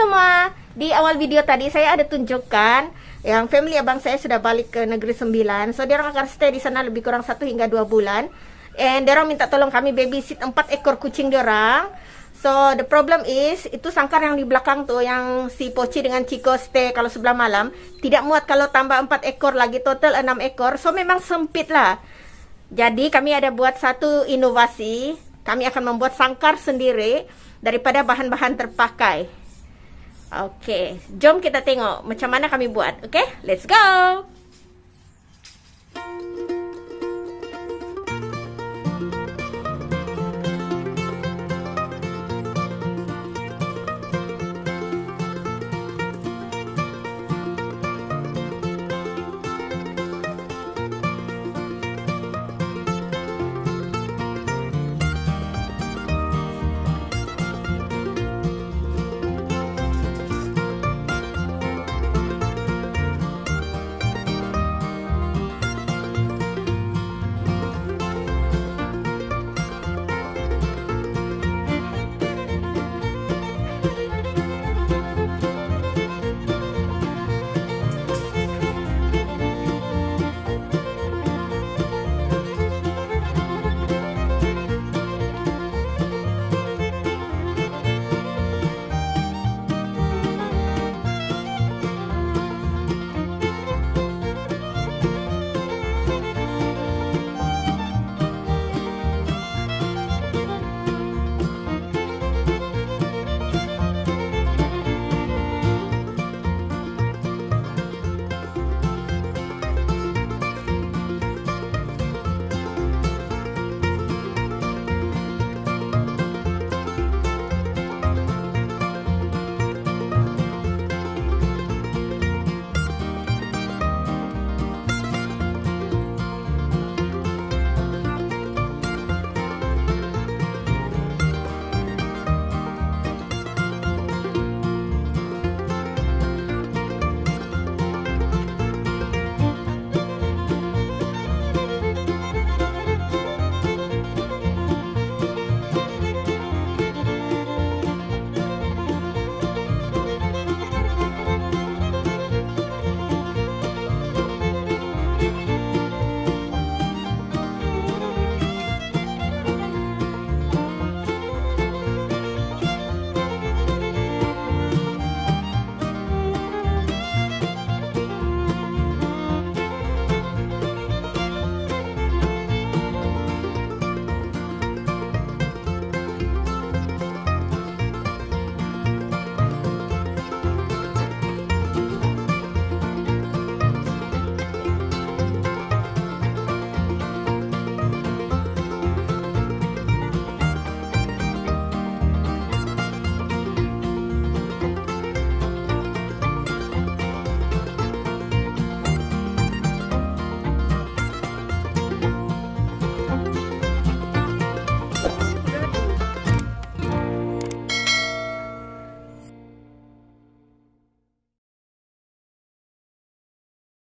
semua, di awal video tadi saya ada tunjukkan yang family abang saya sudah balik ke negeri 9. So, dia akan stay di sana lebih kurang 1 hingga 2 bulan. And dia minta tolong kami babysit 4 ekor kucing dia. So, the problem is, itu sangkar yang di belakang tuh, yang si Poci dengan Chico stay kalau sebelah malam, tidak muat kalau tambah 4 ekor lagi, total 6 ekor. So, memang sempit lah. Jadi, kami ada buat satu inovasi. Kami akan membuat sangkar sendiri daripada bahan-bahan terpakai. Oke, jom kita tengok macam mana kami buat. Oke, let's go.